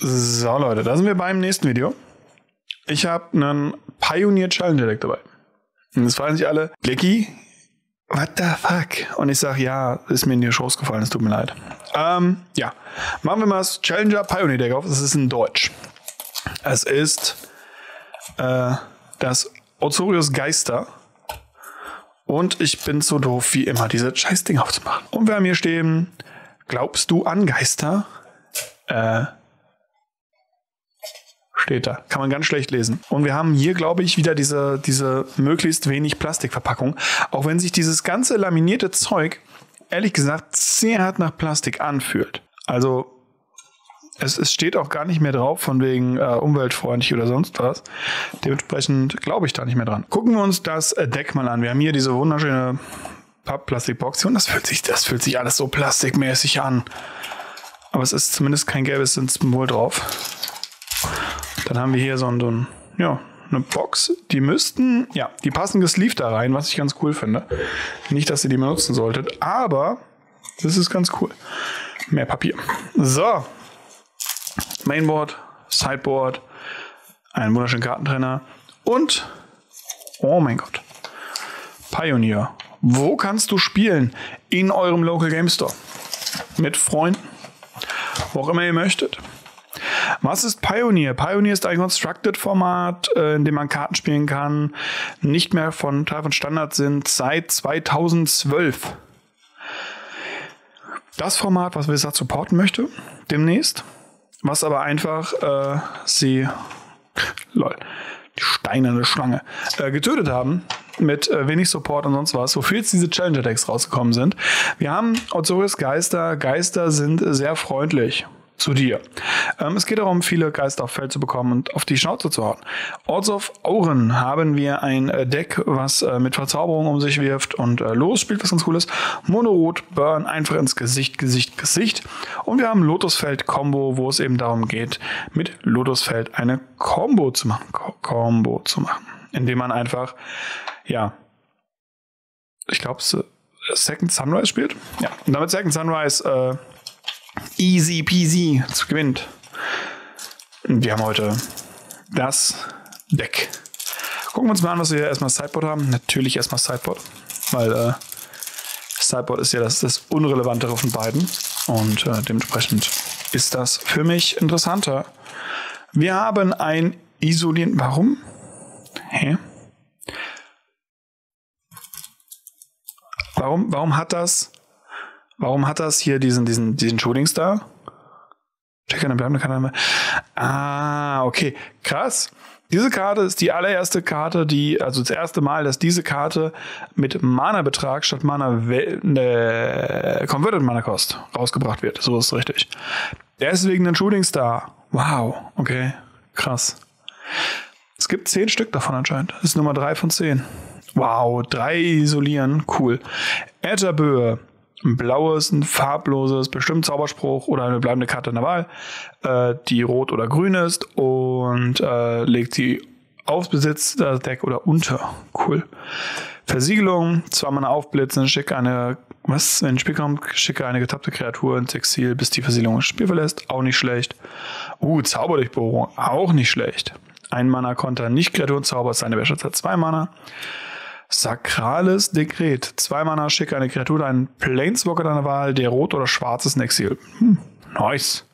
So Leute, da sind wir beim nächsten Video. Ich habe einen Pioneer Challenger Deck dabei. Und jetzt fragen sich alle, Blicky, what the fuck? Und ich sage, ja, ist mir in die Shows gefallen, es tut mir leid. Ja, machen wir mal das Challenger Pioneer Deck auf. Das ist in Deutsch. Es ist das Azorius Geister. Und ich bin so doof wie immer, diese Scheißding aufzumachen. Und wir haben hier stehen, glaubst du an Geister? Steht da. Kann man ganz schlecht lesen. Und wir haben hier, glaube ich, wieder diese möglichst wenig Plastikverpackung. Auch wenn sich dieses ganze laminierte Zeug, ehrlich gesagt, sehr hart nach Plastik anfühlt. Also, es steht auch gar nicht mehr drauf, von wegen umweltfreundlich oder sonst was. Dementsprechend glaube ich da nicht mehr dran. Gucken wir uns das Deck mal an. Wir haben hier diese wunderschöne Pappplastikbox. Und das fühlt sich alles so plastikmäßig an. Aber es ist zumindest kein gelbes Symbol drauf. Dann haben wir hier eine Box. Die müssten, ja, die passen gesleeved da rein, was ich ganz cool finde. Nicht, dass ihr die benutzen solltet, aber das ist ganz cool. Mehr Papier. So. Mainboard, Sideboard, einen wunderschönen Kartentrenner und, oh mein Gott, Pioneer. Wo kannst du spielen? In eurem Local Game Store. Mit Freunden. Wo auch immer ihr möchtet. Was ist Pioneer? Pioneer ist ein Constructed-Format, in dem man Karten spielen kann, nicht mehr Teil von Standard sind, seit 2012. Das Format, was Wizard supporten möchte, demnächst, was aber einfach die steinerne Schlange, getötet haben, mit wenig Support und sonst was, wofür jetzt diese Challenger-Decks rausgekommen sind. Wir haben Azorius Geister. Geister sind sehr freundlich zu dir. Es geht darum, viele Geister auf Feld zu bekommen und auf die Schnauze zu hauen. Orts of Auren haben wir ein Deck, was mit Verzauberung um sich wirft und losspielt, was ganz cool ist. Monorot, Burn, einfach ins Gesicht, Gesicht, Gesicht. Und wir haben Lotusfeld-Kombo, wo es eben darum geht, mit Lotusfeld eine Combo zu machen. Indem man einfach, ja, ich glaube, Second Sunrise spielt. Ja, und damit Second Sunrise easy peasy gewinnt. Wir haben heute das Deck. Gucken wir uns mal an, was wir erstmal Sideboard haben. Natürlich erstmal Sideboard, weil Sideboard ist ja das Unrelevantere von beiden und dementsprechend ist das für mich interessanter. Wir haben ein isolierten... Warum? Hä? Warum hat das hier diesen Shootingstar? Checker, dann bleiben keine mehr. Ah, okay. Krass. Diese Karte ist die allererste Karte, also das erste Mal, dass diese Karte mit Mana-Betrag statt Converted Mana-Cost rausgebracht wird. So ist es richtig. Deswegen ein Shootingstar. Wow. Okay. Krass. Es gibt 10 Stück davon anscheinend. Das ist Nummer 3 von 10. Wow. 3 isolieren. Cool. Ätherböe. Ein blaues, ein farbloses, bestimmt Zauberspruch oder eine bleibende Karte in der Wahl, die rot oder grün ist und legt sie aufs Besitz das Deck oder unter. Cool. Versiegelung, 2 Mana aufblitzen, schicke eine, was, wenn ein Spiel kommt, schicke eine getappte Kreatur ins Exil, bis die Versiegelung das Spiel verlässt, auch nicht schlecht. Zauberdurchbohrung, auch nicht schlecht. 1 Mana Konter, nicht Kreatur und Zauber, seine Wertschätze hat 2 Mana. Sakrales Dekret. 2 Mana, schicke eine Kreatur, einen Planeswalker deiner Wahl, der rot oder schwarz ist, in Exil. Nice.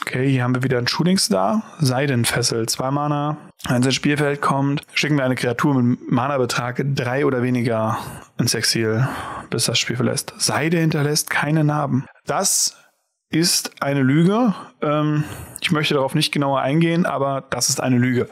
Okay, hier haben wir wieder einen Shootingstar. Seidenfessel. 2 Mana. Wenn es ins Spielfeld kommt, schicken wir eine Kreatur mit Mana-Betrag 3 oder weniger ins Exil, bis das Spiel verlässt. Seide hinterlässt keine Narben. Das ist eine Lüge. Ich möchte darauf nicht genauer eingehen, aber das ist eine Lüge.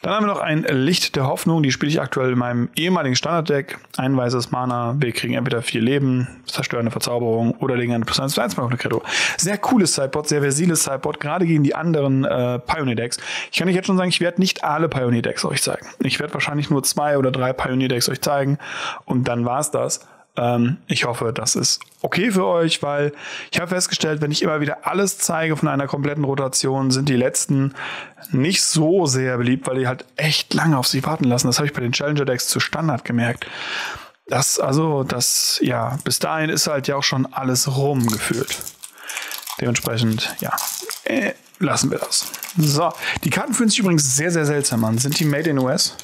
Dann haben wir noch ein Licht der Hoffnung, die spiele ich aktuell in meinem ehemaligen Standarddeck. Ein weißes Mana, wir kriegen entweder 4 Leben, zerstören eine Verzauberung oder legen eine +1/+1 auf eine Kreatur. Sehr cooles Sideboard, sehr versiles Sideboard, gerade gegen die anderen Pioneer-Decks. Ich kann euch jetzt schon sagen, ich werde nicht alle Pioneer-Decks euch zeigen. Ich werde wahrscheinlich nur 2 oder 3 Pioneer-Decks euch zeigen und dann war es das. Ich hoffe, das ist okay für euch, weil ich habe festgestellt, wenn ich immer wieder alles zeige von einer kompletten Rotation, sind die letzten nicht so sehr beliebt, weil die halt echt lange auf sich warten lassen. Das habe ich bei den Challenger-Decks zu Standard gemerkt. Bis dahin ist halt ja auch schon alles rumgeführt. Dementsprechend, ja, lassen wir das. So, die Karten fühlen sich übrigens sehr, sehr seltsam an. Sind die made in US?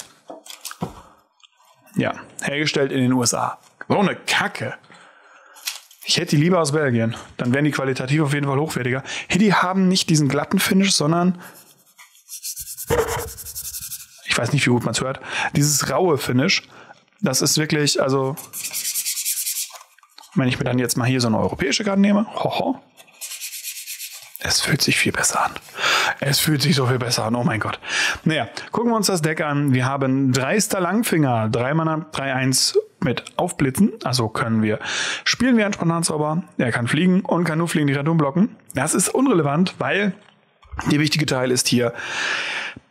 Ja, hergestellt in den USA. So eine Kacke. Ich hätte die lieber aus Belgien. Dann wären die qualitativ auf jeden Fall hochwertiger. Hey, die haben nicht diesen glatten Finish, sondern... Ich weiß nicht, wie gut man es hört. Dieses raue Finish, das ist wirklich, also... Wenn ich mir dann jetzt mal hier so eine europäische Karte nehme, hoho, es fühlt sich viel besser an. Es fühlt sich so viel besser an, oh mein Gott. Naja, gucken wir uns das Deck an. Wir haben Dreister Langfinger, 3 Mana, 3-1 mit Aufblitzen. Also können wir spielen wie einen Spontanzauber. Er kann fliegen und kann nur fliegen, die Kreaturen blocken. Das ist unrelevant, weil der wichtige Teil ist hier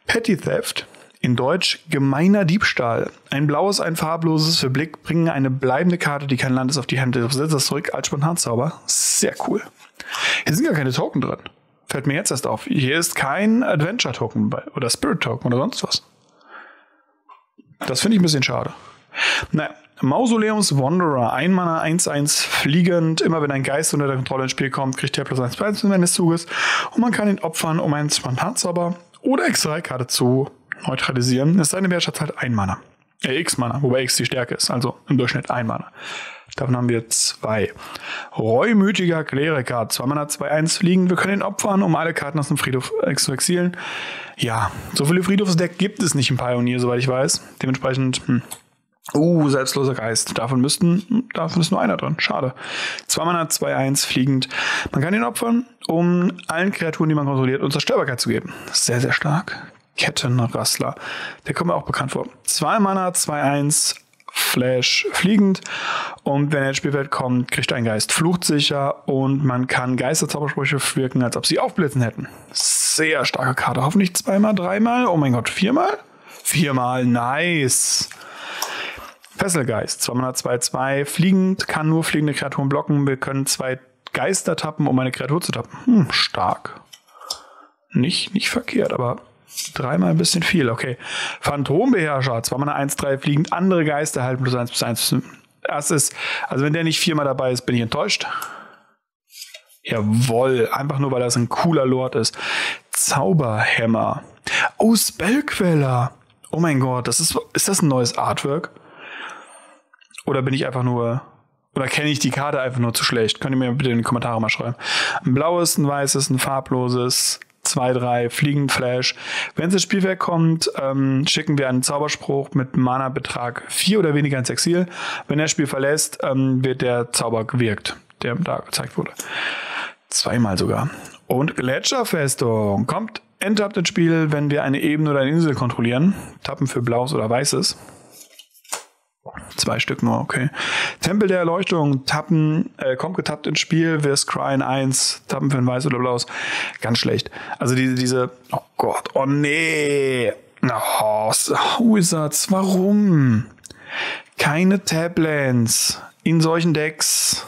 Petty Theft. In Deutsch gemeiner Diebstahl. Ein blaues, ein farbloses für Blick bringen eine bleibende Karte, die kein Land ist, auf die Hand des Besitzers zurück als Spontanzauber. Sehr cool. Hier sind gar keine Token drin. Fällt mir jetzt erst auf. Hier ist kein Adventure-Token oder Spirit-Token oder sonst was. Das finde ich ein bisschen schade. Naja, Mausoleums Wanderer. 1 Mana, 1-1 fliegend. Immer wenn ein Geist unter der Kontrolle ins Spiel kommt, kriegt er +1/+1 während des Zuges. Und man kann ihn opfern, um einen Spontanzauber oder Extra-Karte zu neutralisieren. Es sei denn, Wertschatz halt 1 Mana. X Mana, wobei X die Stärke ist. Also im Durchschnitt 1 Mana. Davon haben wir 2. Reumütiger Kleriker. 2 Mana, 2-1 fliegen. Wir können ihn opfern, um alle Karten aus dem Friedhof zu exilen. Ja, so viele Friedhofsdeck gibt es nicht im Pioneer, soweit ich weiß. Dementsprechend, selbstloser Geist. Davon ist nur einer drin. Schade. 2 Mana, 2-1 fliegend. Man kann ihn opfern, um allen Kreaturen, die man kontrolliert, Unzerstörbarkeit zu geben. Sehr, sehr stark. Kettenrassler. Der kommt mir auch bekannt vor. 2 Mana, 2-1, Flash fliegend. Und wenn er ins Spielfeld kommt, kriegt ein Geist fluchtsicher und man kann Geisterzaubersprüche wirken, als ob sie aufblitzen hätten. Sehr starke Karte. Hoffentlich zweimal, dreimal, oh mein Gott, viermal? Viermal, nice. Fesselgeist. 2 Mana, 2-2, fliegend. Kann nur fliegende Kreaturen blocken. Wir können 2 Geister tappen, um eine Kreatur zu tappen. Stark. Nicht verkehrt, aber... Dreimal ein bisschen viel, okay. Phantombeherrscher, 2 Mana 1-3 fliegend, andere Geister erhalten +1/+1. Das ist, also wenn der nicht viermal dabei ist, bin ich enttäuscht. Jawohl, einfach nur, weil das ein cooler Lord ist. Zauberhammer. Oh, Spellqueller. Oh mein Gott, ist das ein neues Artwork? Oder bin ich einfach nur... Oder kenne ich die Karte einfach nur zu schlecht? Könnt ihr mir bitte in die Kommentare mal schreiben. Ein blaues, ein weißes, ein farbloses... 2-3, fliegend Flash. Wenn es ins Spielfeld kommt, schicken wir einen Zauberspruch mit Mana-Betrag 4 oder weniger ins Exil. Wenn er das Spiel verlässt, wird der Zauber gewirkt, der da gezeigt wurde. Zweimal sogar. Und Gletscherfestung. Kommt enttappt ins Spiel, wenn wir eine Ebene oder eine Insel kontrollieren. Tappen für Blaues oder Weißes. 2 Stück nur, okay. Tempel der Erleuchtung, kommt getappt ins Spiel, wir scryen 1, tappen für ein Weiß oder Blaues. Ganz schlecht. Also diese oh Gott, oh nee. Oh, Wizards, warum? Keine Tablands in solchen Decks.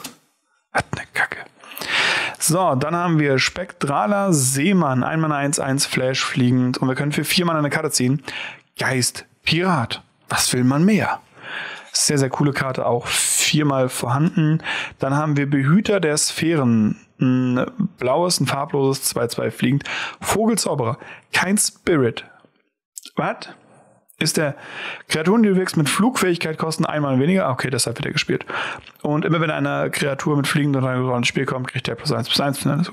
Hat ne Kacke. So, dann haben wir Spektraler Seemann, 1 Mana 1-1 Flash fliegend und wir können für 4 Mana eine Karte ziehen. Geist, Pirat, was will man mehr? Sehr, sehr coole Karte, auch 4-mal vorhanden. Dann haben wir Behüter der Sphären. Ein blaues, ein farbloses, 2-2 fliegend. Vogelzauberer. Kein Spirit. Was? Ist der Kreaturen, die du wirkst, mit Flugfähigkeit kosten 1 Mana weniger? Okay, deshalb wird er gespielt. Und immer wenn eine Kreatur mit Fliegen oder ins Spiel kommt, kriegt er +1/+1.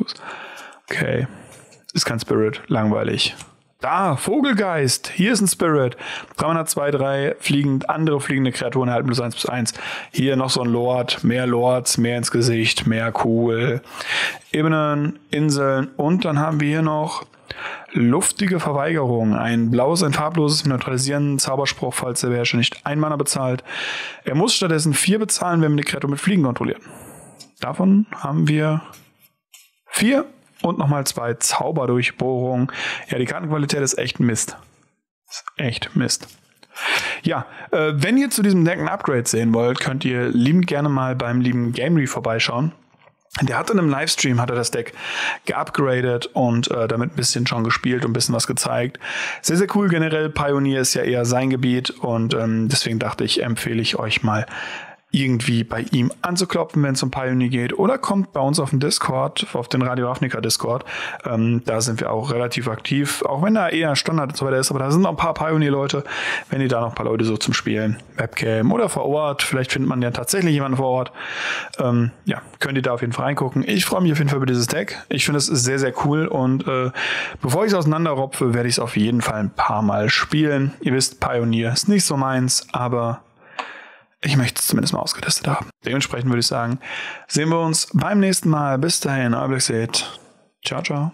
Okay. Ist kein Spirit. Langweilig. Da, Vogelgeist, hier ist ein Spirit. 3 Mana 2-3, fliegend, andere fliegende Kreaturen erhalten +1/+1. Hier noch so ein Lord, mehr Lords, mehr ins Gesicht, mehr cool. Ebenen, Inseln und dann haben wir hier noch luftige Verweigerung. Ein blaues, ein farbloses, neutralisieren, Zauberspruch, falls der Beherrscher nicht 1 Mana bezahlt. Er muss stattdessen 4 bezahlen, wenn wir die Kreatur mit Fliegen kontrollieren. Davon haben wir 4. Und nochmal 2 Zauberdurchbohrungen. Ja, die Kartenqualität ist echt Mist. Ist echt Mist. Ja, wenn ihr zu diesem Deck ein Upgrade sehen wollt, könnt ihr liebend gerne mal beim lieben Gamery vorbeischauen. Der hat in einem Livestream das Deck geupgradet und damit ein bisschen schon gespielt und ein bisschen was gezeigt. Sehr, sehr cool. Generell Pioneer ist ja eher sein Gebiet und deswegen dachte ich, empfehle ich euch mal irgendwie bei ihm anzuklopfen, wenn es um Pioneer geht, oder kommt bei uns auf den Discord, auf den Radio Afrika Discord. Da sind wir auch relativ aktiv, auch wenn da eher Standard und so weiter ist, aber da sind noch ein paar Pioneer-Leute, wenn ihr da noch ein paar Leute so zum Spielen, Webcam oder vor Ort, vielleicht findet man ja tatsächlich jemanden vor Ort. Ja, könnt ihr da auf jeden Fall reingucken. Ich freue mich auf jeden Fall über dieses Deck. Ich finde es sehr, sehr cool und bevor ich es auseinanderropfe, werde ich es auf jeden Fall ein paar Mal spielen. Ihr wisst, Pioneer ist nicht so meins, aber ich möchte es zumindest mal ausgetestet haben. Dementsprechend würde ich sagen, sehen wir uns beim nächsten Mal. Bis dahin, euer MTGBlackSet. Ciao, ciao.